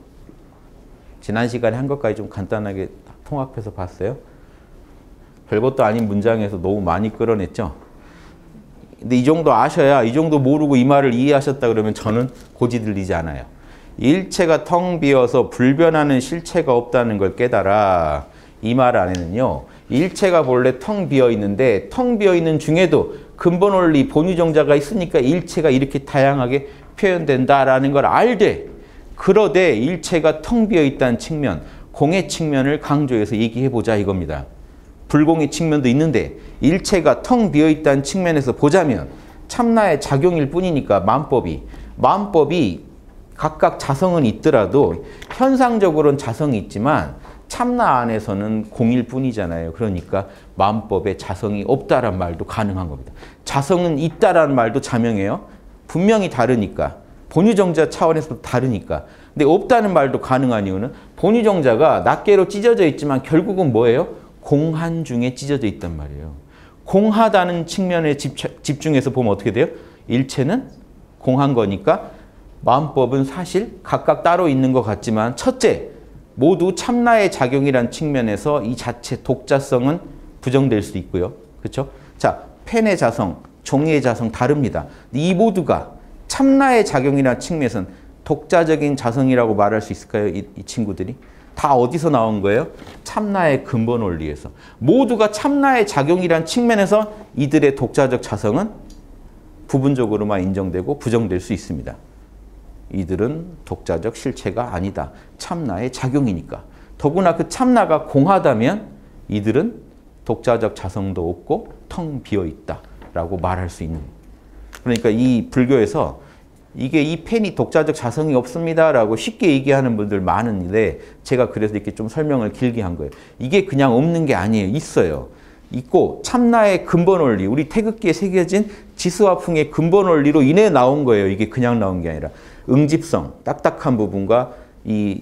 지난 시간에 한 것까지 좀 간단하게 통합해서 봤어요. 별것도 아닌 문장에서 너무 많이 끌어냈죠. 근데 이 정도 아셔야, 이 정도 모르고 이 말을 이해하셨다 그러면 저는 고지 들리지 않아요. 일체가 텅 비어서 불변하는 실체가 없다는 걸 깨달아. 이 말 안에는요, 일체가 본래 텅 비어 있는데, 텅 비어 있는 중에도 근본 원리, 본유종자가 있으니까 일체가 이렇게 다양하게 표현된다라는 걸 알되, 그러되 일체가 텅 비어 있다는 측면, 공의 측면을 강조해서 얘기해보자 이겁니다. 불공의 측면도 있는데 일체가 텅 비어 있다는 측면에서 보자면 참나의 작용일 뿐이니까, 만법이 만법이 각각 자성은 있더라도 현상적으로는 자성이 있지만 참나 안에서는 공일 뿐이잖아요. 그러니까 만법에 자성이 없다란 말도 가능한 겁니다. 자성은 있다란 말도 자명해요. 분명히 다르니까. 본유정자 차원에서도 다르니까. 근데 없다는 말도 가능한 이유는 본유정자가 낱개로 찢어져 있지만 결국은 뭐예요? 공한 중에 찢어져 있단 말이에요. 공하다는 측면에 집중해서 보면 어떻게 돼요? 일체는 공한 거니까 만법은 사실 각각 따로 있는 것 같지만, 첫째, 모두 참나의 작용이란 측면에서 이 자체 독자성은 부정될 수 있고요. 그렇죠? 자, 펜의 자성, 종이의 자성 다릅니다. 이 모두가 참나의 작용이라는 측면에서는 독자적인 자성이라고 말할 수 있을까요? 이, 이 친구들이 다 어디서 나온 거예요? 참나의 근본 원리에서. 모두가 참나의 작용이라는 측면에서 이들의 독자적 자성은 부분적으로만 인정되고 부정될 수 있습니다. 이들은 독자적 실체가 아니다. 참나의 작용이니까. 더구나 그 참나가 공하다면 이들은 독자적 자성도 없고 텅 비어 있다 라고 말할 수 있는. 그러니까 이 불교에서 이게 이 펜이 독자적 자성이 없습니다 라고 쉽게 얘기하는 분들 많은데, 제가 그래서 이렇게 좀 설명을 길게 한 거예요. 이게 그냥 없는 게 아니에요. 있어요. 있고, 참나의 근본 원리, 우리 태극기에 새겨진 지수와 풍의 근본 원리로 인해 나온 거예요. 이게 그냥 나온 게 아니라 응집성, 딱딱한 부분과 이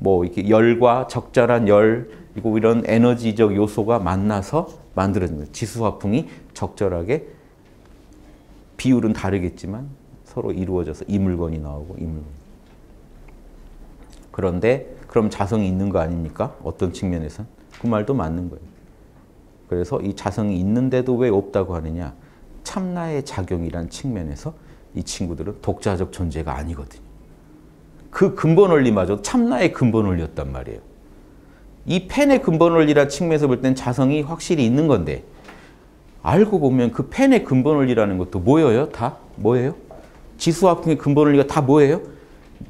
뭐 이렇게 열과 적절한 열, 그리고 이런 에너지적 요소가 만나서 만들어진 거예요. 지수와 풍이 적절하게, 비율은 다르겠지만 서로 이루어져서 이 물건이 나오고 이 물건. 그런데 그럼 자성이 있는 거 아닙니까? 어떤 측면에선? 그 말도 맞는 거예요. 그래서 이 자성이 있는데도 왜 없다고 하느냐? 참나의 작용이란 측면에서 이 친구들은 독자적 존재가 아니거든요. 그 근본 원리마저 참나의 근본 원리였단 말이에요. 이 펜의 근본 원리라 측면에서 볼 땐 자성이 확실히 있는 건데 알고 보면 그 펜의 근본 원리라는 것도 뭐예요? 다 뭐예요? 지수화풍의 근본 원리가 다 뭐예요?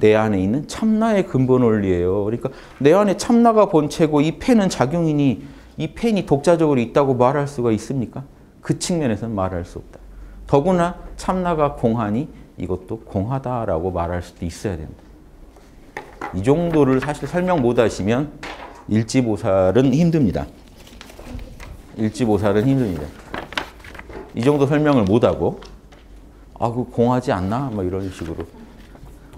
내 안에 있는 참나의 근본 원리예요. 그러니까 내 안에 참나가 본체고 이 펜은 작용이니 이 펜이 독자적으로 있다고 말할 수가 있습니까? 그 측면에서는 말할 수 없다. 더구나 참나가 공하니 이것도 공하다라고 말할 수도 있어야 된다. 이 정도를 사실 설명 못 하시면 일지보살은 힘듭니다. 일지보살은 힘듭니다. 이 정도 설명을 못 하고 아, 그 공하지 않나? 막 이런 식으로.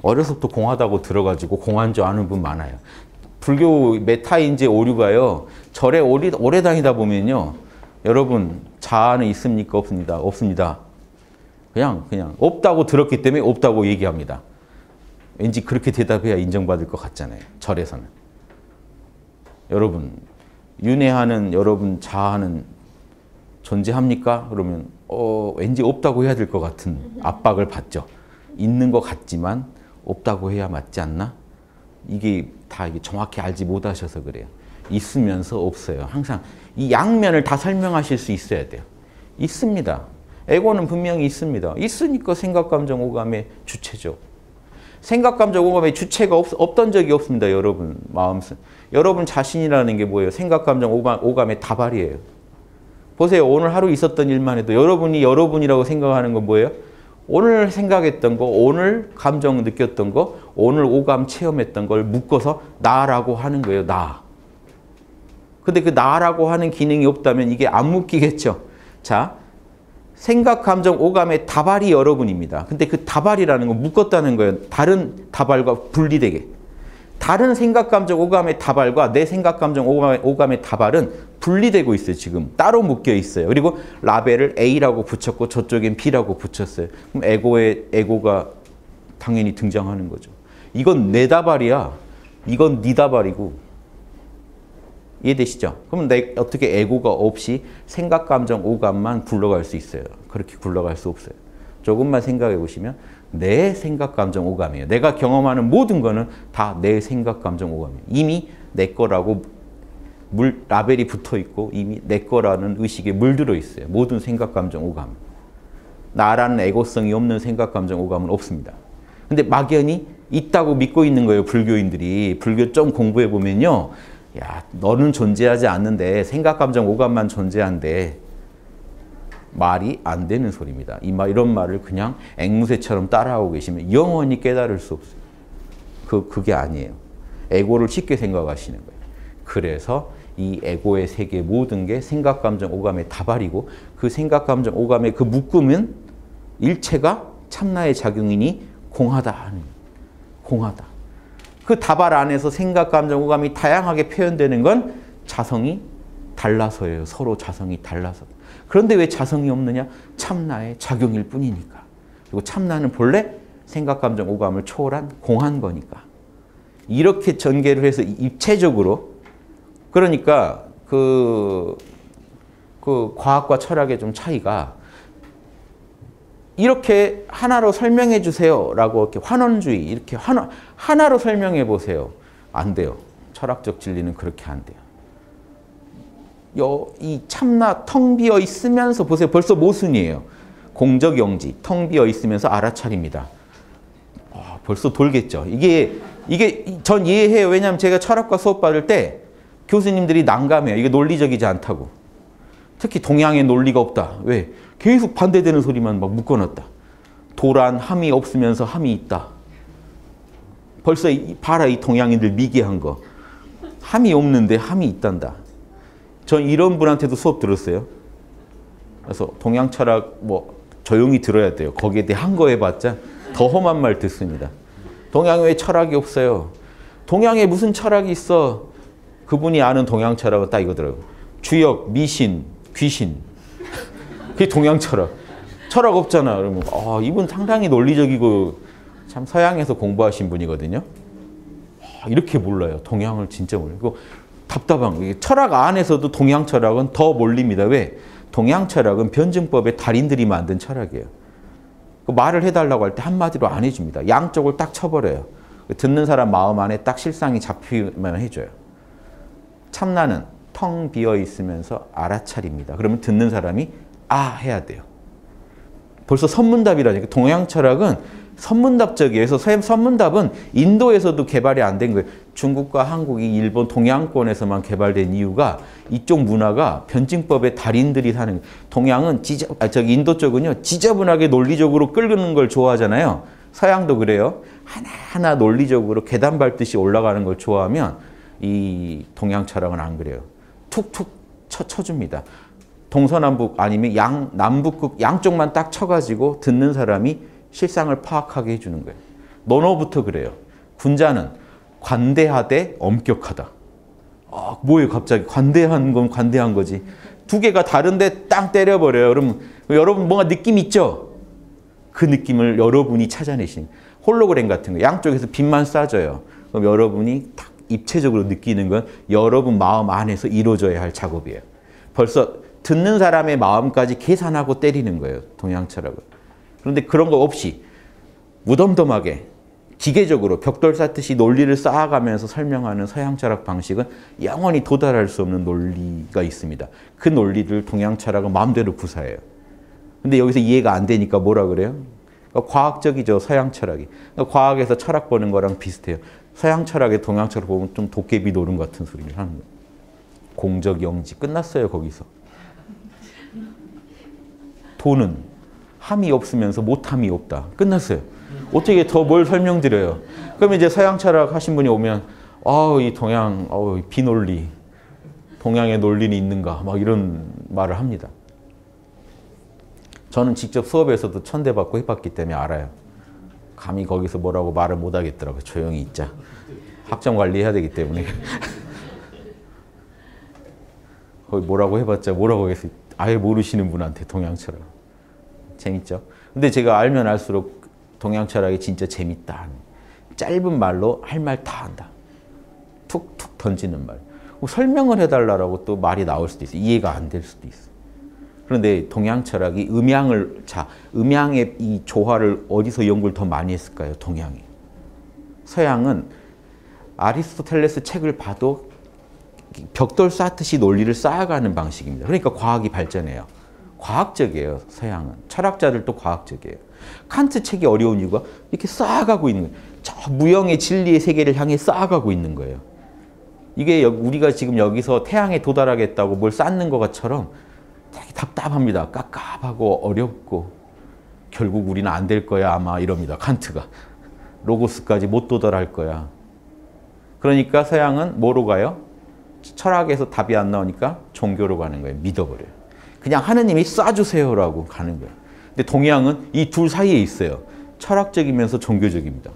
어려서부터 공하다고 들어가지고 공한 줄 아는 분 많아요. 불교 메타인지의 오류가요. 절에 오래, 오래 다니다 보면요. 여러분 자아는 있습니까? 없습니다. 없습니다. 그냥 그냥 없다고 들었기 때문에 없다고 얘기합니다. 왠지 그렇게 대답해야 인정받을 것 같잖아요. 절에서는. 여러분, 윤회하는 여러분 자아는 존재합니까? 그러면 어, 왠지 없다고 해야 될 것 같은 압박을 받죠. 있는 것 같지만 없다고 해야 맞지 않나? 이게 다 이게 정확히 알지 못하셔서 그래요. 있으면서 없어요. 항상 이 양면을 다 설명하실 수 있어야 돼요. 있습니다. 에고는 분명히 있습니다. 있으니까 생각, 감정, 오감의 주체죠. 생각, 감정, 오감의 주체가 없, 없던 적이 없습니다. 여러분 마음, 여러분 자신이라는 게 뭐예요? 생각, 감정, 오감, 오감의 다발이에요. 보세요. 오늘 하루 있었던 일만 해도 여러분이 여러분이라고 생각하는 건 뭐예요? 오늘 생각했던 거, 오늘 감정 느꼈던 거, 오늘 오감 체험했던 걸 묶어서 나라고 하는 거예요. 나. 근데 그 나라고 하는 기능이 없다면 이게 안 묶이겠죠. 자, 생각, 감정, 오감의 다발이 여러분입니다. 근데 그 다발이라는 건 묶었다는 거예요. 다른 다발과 분리되게. 다른 생각, 감정, 오감의 다발과 내 생각, 감정, 오감의, 오감의 다발은 분리되고 있어요. 지금 따로 묶여 있어요. 그리고 라벨을 A라고 붙였고 저쪽엔 B라고 붙였어요. 그럼 에고의, 에고가 당연히 등장하는 거죠. 이건 내 다발이야. 이건 네 다발이고. 이해되시죠? 그럼 내, 어떻게 에고가 없이 생각, 감정, 오감만 굴러갈 수 있어요? 그렇게 굴러갈 수 없어요. 조금만 생각해 보시면 내 생각, 감정, 오감이에요. 내가 경험하는 모든 거는 다 내 생각, 감정, 오감이에요. 이미 내 거라고 물, 라벨이 붙어 있고 이미 내 거라는 의식에 물들어 있어요. 모든 생각, 감정, 오감. 나라는 에고성이 없는 생각, 감정, 오감은 없습니다. 근데 막연히 있다고 믿고 있는 거예요. 불교인들이. 불교 좀 공부해 보면요. 야, 너는 존재하지 않는데 생각, 감정, 오감만 존재한데 말이 안 되는 소리입니다. 이 말, 이런 말을 그냥 앵무새처럼 따라하고 계시면 영원히 깨달을 수 없어요. 그, 그게 아니에요. 에고를 쉽게 생각하시는 거예요. 그래서 이 에고의 세계 모든 게 생각, 감정, 오감의 다발이고 그 생각, 감정, 오감의 그 묶음은 일체가 참나의 작용이니 공하다 하는 공하다. 그 다발 안에서 생각, 감정, 오감이 다양하게 표현되는 건 자성이 달라서예요. 서로 자성이 달라서. 그런데 왜 자성이 없느냐? 참나의 작용일 뿐이니까. 그리고 참나는 본래 생각, 감정, 오감을 초월한 공한 거니까. 이렇게 전개를 해서 입체적으로 그러니까 그, 그 과학과 철학의 좀 차이가 이렇게 하나로 설명해 주세요. 라고 이렇게 환원주의, 이렇게 환원, 하나로 설명해 보세요. 안 돼요. 철학적 진리는 그렇게 안 돼요. 여, 이 참나 텅 비어 있으면서 보세요. 벌써 모순이에요. 공적 영지, 텅 비어 있으면서 알아차립니다. 아, 벌써 돌겠죠. 이게, 이게 전 이해해요. 왜냐하면 제가 철학과 수업 받을 때 교수님들이 난감해요. 이게 논리적이지 않다고. 특히 동양의 논리가 없다. 왜? 계속 반대되는 소리만 막 묶어놨다. 도란 함이 없으면서 함이 있다. 벌써 이, 봐라 이 동양인들 미개한 거. 함이 없는데 함이 있단다. 전 이런 분한테도 수업 들었어요. 그래서 동양 철학 뭐 조용히 들어야 돼요. 거기에 대해 한 거 해봤자 더 험한 말 듣습니다. 동양에 왜 철학이 없어요? 동양에 무슨 철학이 있어? 그분이 아는 동양 철학은 딱 이거더라고요. 주역, 미신, 귀신. 그게 동양 철학. 철학 없잖아. 그러면 아, 이분 상당히 논리적이고 참 서양에서 공부하신 분이거든요. 아, 이렇게 몰라요. 동양을 진짜 몰라요. 답답한 거예요. 철학 안에서도 동양 철학은 더 몰립니다. 왜? 동양 철학은 변증법의 달인들이 만든 철학이에요. 말을 해달라고 할 때 한마디로 안 해줍니다. 양쪽을 딱 쳐버려요. 듣는 사람 마음 안에 딱 실상이 잡히면 해줘요. 참나는 텅 비어 있으면서 알아차립니다. 그러면 듣는 사람이 아 해야 돼요. 벌써 선문답이라니까. 동양 철학은 선문답적이에서 선문답은 인도에서도 개발이 안 된 거예요. 중국과 한국이 일본 동양권에서만 개발된 이유가 이쪽 문화가 변증법의 달인들이 사는 거예요. 동양은 지저, 아, 저기 인도 쪽은요 지저분하게 논리적으로 끌는 걸 좋아하잖아요. 서양도 그래요. 하나하나 논리적으로 계단 밟듯이 올라가는 걸 좋아하면 이 동양 철학은 안 그래요. 툭툭 쳐, 쳐줍니다. 동서남북 아니면 양, 남북극 양쪽만 딱 쳐가지고 듣는 사람이 실상을 파악하게 해주는 거예요. 논어부터 그래요. 군자는 관대하되 엄격하다. 아, 뭐예요 갑자기. 관대한 건 관대한 거지. 두 개가 다른데 딱 때려버려요. 그럼 여러분 뭔가 느낌 있죠? 그 느낌을 여러분이 찾아내시는 거예요. 홀로그램 같은 거. 양쪽에서 빛만 쏴줘요. 그럼 여러분이 딱 입체적으로 느끼는 건 여러분 마음 안에서 이루어져야 할 작업이에요. 벌써 듣는 사람의 마음까지 계산하고 때리는 거예요. 동양 철학은. 그런데 그런 거 없이 무덤덤하게 기계적으로 벽돌 쌓듯이 논리를 쌓아가면서 설명하는 서양 철학 방식은 영원히 도달할 수 없는 논리가 있습니다. 그 논리를 동양 철학은 마음대로 구사해요. 근데 여기서 이해가 안 되니까 뭐라 그래요? 그러니까 과학적이죠. 서양 철학이. 그러니까 과학에서 철학 보는 거랑 비슷해요. 서양 철학에 동양 철학 보면 좀 도깨비 노름 같은 소리를 하는 거예요. 공적 영지 끝났어요. 거기서. 도는 함이 없으면서 못함이 없다. 끝났어요. 어떻게 더 뭘 설명드려요. 그럼 이제 서양 철학 하신 분이 오면 아우 이 동양, 아우 비논리, 동양의 논리는 있는가 막 이런 말을 합니다. 저는 직접 수업에서도 천대받고 해봤기 때문에 알아요. 감히 거기서 뭐라고 말을 못하겠더라고요. 조용히 있자. 학점 관리해야 되기 때문에. 거기 뭐라고 해봤자 뭐라고 하겠어요. 아예 모르시는 분한테 동양 철학. 재밌죠? 근데 제가 알면 알수록 동양 철학이 진짜 재밌다. 짧은 말로 할 말 다 한다. 툭툭 던지는 말. 설명을 해달라고 또 말이 나올 수도 있어요. 이해가 안 될 수도 있어요. 그런데 동양 철학이 음양을, 자, 음양의 이 조화를 어디서 연구를 더 많이 했을까요? 동양이. 서양은 아리스토텔레스 책을 봐도 벽돌 쌓듯이 논리를 쌓아가는 방식입니다. 그러니까 과학이 발전해요. 과학적이에요. 서양은. 철학자들도 과학적이에요. 칸트 책이 어려운 이유가 이렇게 쌓아가고 있는 거예요. 저 무형의 진리의 세계를 향해 쌓아가고 있는 거예요. 이게 우리가 지금 여기서 태양에 도달하겠다고 뭘 쌓는 것처럼 되게 답답합니다. 깝깝하고 어렵고 결국 우리는 안 될 거야 아마 이럽니다. 칸트가. 로고스까지 못 도달할 거야. 그러니까 서양은 뭐로 가요? 철학에서 답이 안 나오니까 종교로 가는 거예요. 믿어버려요. 그냥 하느님이 쏴주세요 라고 가는 거예요. 근데 동양은 이 둘 사이에 있어요. 철학적이면서 종교적입니다.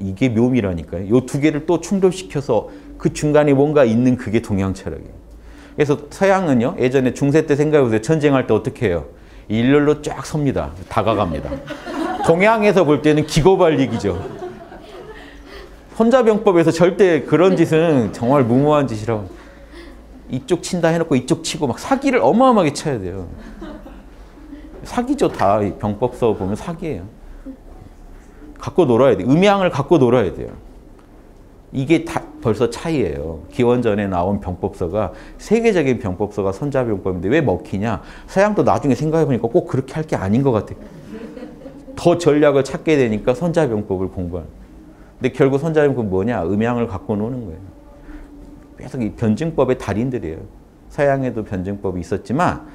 이게 묘미라니까요. 이 두 개를 또 충돌시켜서 그 중간에 뭔가 있는 그게 동양 철학이에요. 그래서 서양은요. 예전에 중세 때 생각해보세요. 전쟁할 때 어떻게 해요? 일렬로 쫙 섭니다. 다가갑니다. 동양에서 볼 때는 기고발리기죠. 혼자병법에서 절대 그런 짓은 정말 무모한 짓이라고. 이쪽 친다 해놓고 이쪽 치고 막 사기를 어마어마하게 쳐야 돼요. 사기죠. 다 병법서 보면 사기예요. 갖고 놀아야 돼요. 음양을 갖고 놀아야 돼요. 이게 다 벌써 차이예요. 기원전에 나온 병법서가 세계적인 병법서가 선자병법인데 왜 먹히냐. 서양도 나중에 생각해보니까 꼭 그렇게 할 게 아닌 것 같아요. 더 전략을 찾게 되니까 선자병법을 공부하는. 근데 결국 선자병법은 뭐냐. 음양을 갖고 노는 거예요. 계속 이 변증법의 달인들이에요. 서양에도 변증법이 있었지만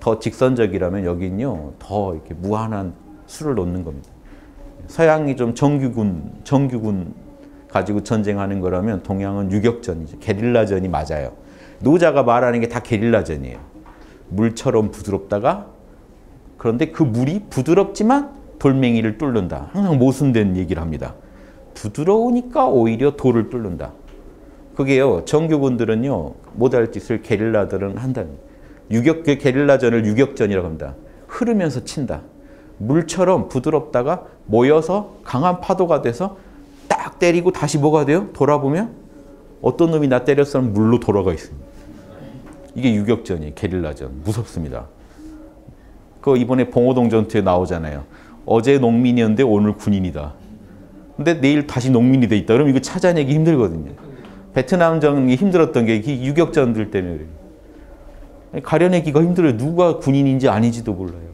더 직선적이라면 여기는요. 더 이렇게 무한한 수를 놓는 겁니다. 서양이 좀 정규군, 정규군 가지고 전쟁하는 거라면 동양은 유격전이죠. 게릴라전이 맞아요. 노자가 말하는 게 다 게릴라전이에요. 물처럼 부드럽다가 그런데 그 물이 부드럽지만 돌멩이를 뚫는다. 항상 모순된 얘기를 합니다. 부드러우니까 오히려 돌을 뚫는다. 그게요. 정규군들은요. 못할 짓을 게릴라들은 한다. 유격, 게릴라전을 유격전이라고 합니다. 흐르면서 친다. 물처럼 부드럽다가 모여서 강한 파도가 돼서 딱 때리고 다시 뭐가 돼요? 돌아보면 어떤 놈이 나 때렸으면 물로 돌아가 있습니다. 이게 유격전이에요. 게릴라전. 무섭습니다. 그거 이번에 봉오동 전투에 나오잖아요. 어제 농민이었는데 오늘 군인이다. 근데 내일 다시 농민이 돼 있다. 그럼 이거 찾아내기 힘들거든요. 베트남 전이 힘들었던 게 유격전들 때문에 그래요. 가려내기가 힘들어요. 누가 군인인지 아닌지도 몰라요.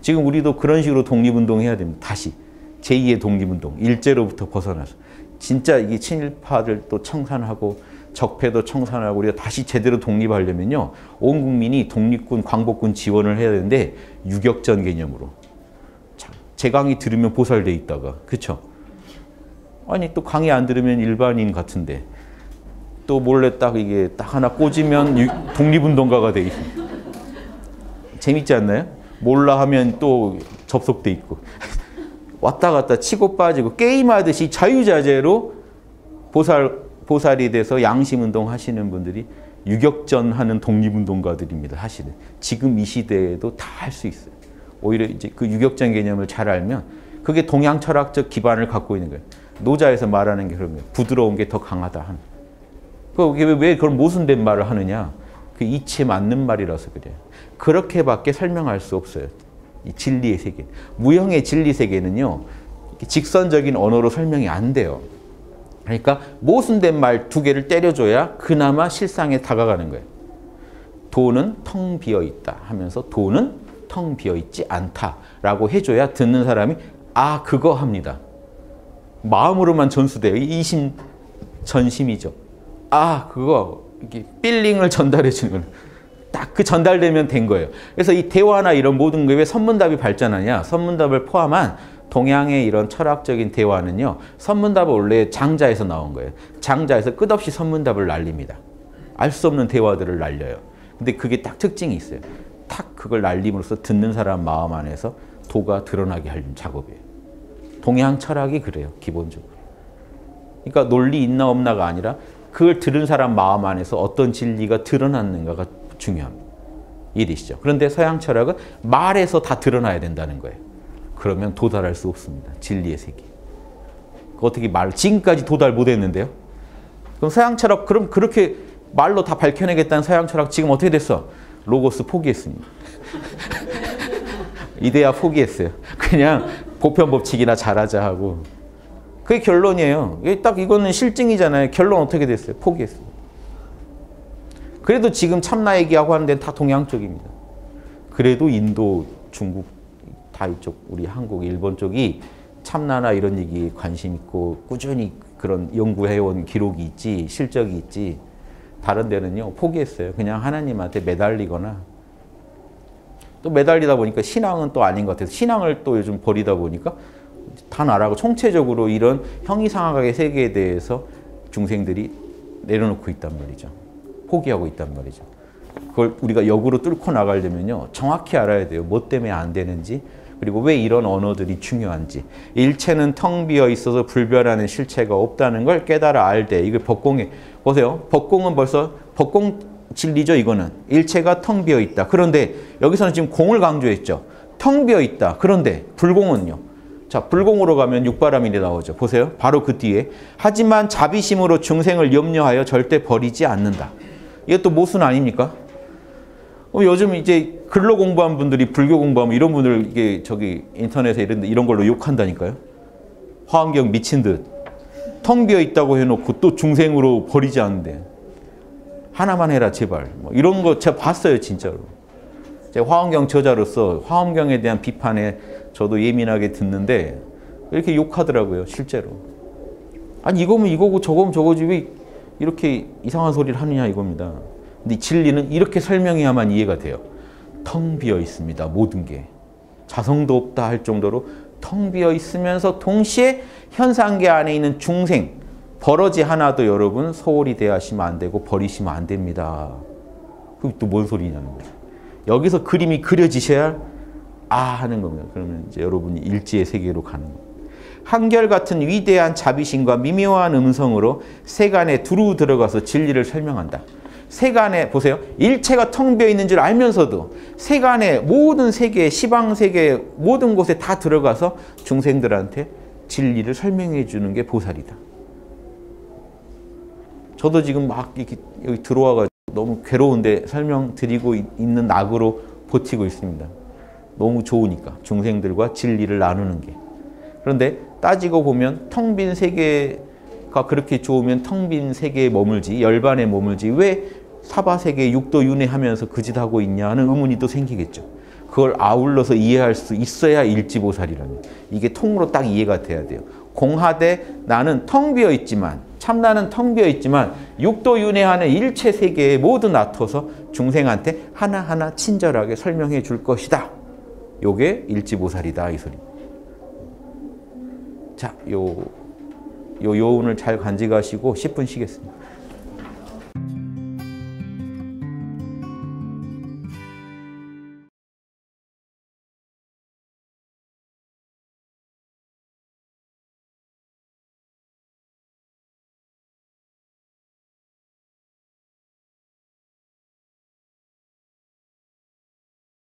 지금 우리도 그런 식으로 독립운동해야 됩니다. 다시 제이의 독립운동, 일제로부터 벗어나서 진짜 이 친일파들 또 청산하고 적폐도 청산하고 우리가 다시 제대로 독립하려면요, 온 국민이 독립군, 광복군 지원을 해야 되는데 유격전 개념으로. 제 강의 들으면 보살돼 있다가, 그렇죠? 아니 또 강의 안 들으면 일반인 같은데 또 몰래 딱 이게 딱 하나 꽂으면 유, 독립운동가가 돼 있습니다. 재밌지 않나요? 몰라 하면 또 접속돼 있고 왔다 갔다 치고 빠지고 게임하듯이 자유자재로 보살, 보살이 돼서 양심운동 하시는 분들이 유격전하는 독립운동가들입니다. 사실은 지금 이 시대에도 다 할 수 있어요. 오히려 이제 그 유격전 개념을 잘 알면 그게 동양 철학적 기반을 갖고 있는 거예요. 노자에서 말하는 게 그런 거예요. 부드러운 게 더 강하다 하는. 그게 왜 그런 모순된 말을 하느냐? 그 이치에 맞는 말이라서 그래요. 그렇게밖에 설명할 수 없어요. 이 진리의 세계. 무형의 진리 세계는요, 직선적인 언어로 설명이 안 돼요. 그러니까 모순된 말 두 개를 때려줘야 그나마 실상에 다가가는 거예요. 도는 텅 비어 있다 하면서 도는 텅 비어 있지 않다라고 해줘야 듣는 사람이 아 그거 합니다. 마음으로만 전수돼요. 이심 전심이죠. 아 그거 이게 필링을 전달해 주는 거예요. 딱 그 전달되면 된 거예요. 그래서 이 대화나 이런 모든 게 왜 선문답이 발전하냐? 선문답을 포함한 동양의 이런 철학적인 대화는요, 선문답은 원래 장자에서 나온 거예요. 장자에서 끝없이 선문답을 날립니다. 알 수 없는 대화들을 날려요. 근데 그게 딱 특징이 있어요. 탁 그걸 날림으로써 듣는 사람 마음 안에서 도가 드러나게 하는 작업이에요. 동양 철학이 그래요, 기본적으로. 그러니까 논리 있나 없나가 아니라 그걸 들은 사람 마음 안에서 어떤 진리가 드러났는가가 중요합니다. 일이시죠. 그런데 서양 철학은 말에서 다 드러나야 된다는 거예요. 그러면 도달할 수 없습니다. 진리의 세계. 어떻게 말, 지금까지 도달 못했는데요. 그럼 서양 철학, 그럼 그렇게 말로 다 밝혀내겠다는 서양 철학 지금 어떻게 됐어? 로고스 포기했습니다. 이데아 포기했어요. 그냥 보편법칙이나 잘하자 하고. 그게 결론이에요. 딱 이거는 실증이잖아요. 결론 어떻게 됐어요? 포기했어요. 그래도 지금 참나 얘기하고 하는 데는 다 동양 쪽입니다. 그래도 인도, 중국, 다 이쪽, 우리 한국, 일본 쪽이 참나나 이런 얘기에 관심 있고 꾸준히 그런 연구해온 기록이 있지, 실적이 있지. 다른 데는요, 포기했어요. 그냥 하나님한테 매달리거나. 또 매달리다 보니까 신앙은 또 아닌 것 같아서 신앙을 또 요즘 버리다 보니까 다 나라고 총체적으로 이런 형이상학의 세계에 대해서 중생들이 내려놓고 있단 말이죠. 포기하고 있단 말이죠. 그걸 우리가 역으로 뚫고 나가려면요, 정확히 알아야 돼요. 뭐 때문에 안 되는지, 그리고 왜 이런 언어들이 중요한지. 일체는 텅 비어 있어서 불변하는 실체가 없다는 걸 깨달아 알되. 이게 법공에 보세요. 법공은 벌써 법공 진리죠. 이거는 일체가 텅 비어 있다. 그런데 여기서는 지금 공을 강조했죠. 텅 비어 있다. 그런데 불공은요. 자, 불공으로 가면 육바람이 나오죠. 보세요. 바로 그 뒤에 하지만 자비심으로 중생을 염려하여 절대 버리지 않는다. 이것도 모순 아닙니까? 요즘 이제 글로 공부한 분들이 불교 공부하면 이런 분들 이게 저기 인터넷에 이런 이런 걸로 욕한다니까요. 화엄경 미친 듯. 텅 비어 있다고 해놓고 또 중생으로 버리지 않는데 하나만 해라 제발. 뭐 이런 거 제가 봤어요 진짜로. 제가 화엄경 저자로서 화엄경에 대한 비판에 저도 예민하게 듣는데 이렇게 욕하더라고요 실제로. 아니 이거면 이거고 저거면 저거지 왜 이렇게 이상한 소리를 하느냐 이겁니다. 근데 진리는 이렇게 설명해야만 이해가 돼요. 텅 비어 있습니다. 모든 게. 자성도 없다 할 정도로 텅 비어 있으면서 동시에 현상계 안에 있는 중생, 버러지 하나도 여러분 소홀히 대하시면 안 되고 버리시면 안 됩니다. 그게 또 뭔 소리냐는 거예요. 여기서 그림이 그려지셔야 아 하는 겁니다. 그러면 이제 여러분이 일지의 세계로 가는 거예요. 한결같은 위대한 자비심과 미묘한 음성으로 세간에 두루 들어가서 진리를 설명한다. 세간에 보세요. 일체가 텅 비어 있는 줄 알면서도 세간에 모든 세계, 시방 세계 모든 곳에 다 들어가서 중생들한테 진리를 설명해 주는 게 보살이다. 저도 지금 막 이렇게 여기 들어와가지고 너무 괴로운데 설명드리고 있는 낙으로 버티고 있습니다. 너무 좋으니까 중생들과 진리를 나누는 게. 그런데 따지고 보면 텅 빈 세계 가 그렇게 좋으면 텅 빈 세계에 머물지, 열반에 머물지 왜 사바세계 육도 윤회하면서 그 짓 하고 있냐 하는 의문이 또 생기겠죠. 그걸 아울러서 이해할 수 있어야 일지보살이라는, 이게 통으로 딱 이해가 돼야 돼요. 공하되 나는 텅 비어 있지만, 참나는 텅 비어 있지만 육도 윤회하는 일체 세계에 모두 놔둬서 중생한테 하나하나 친절하게 설명해 줄 것이다. 요게 일지보살이다 이 소리. 자, 요, 요 요운을 잘 간직하시고 십 분 쉬겠습니다.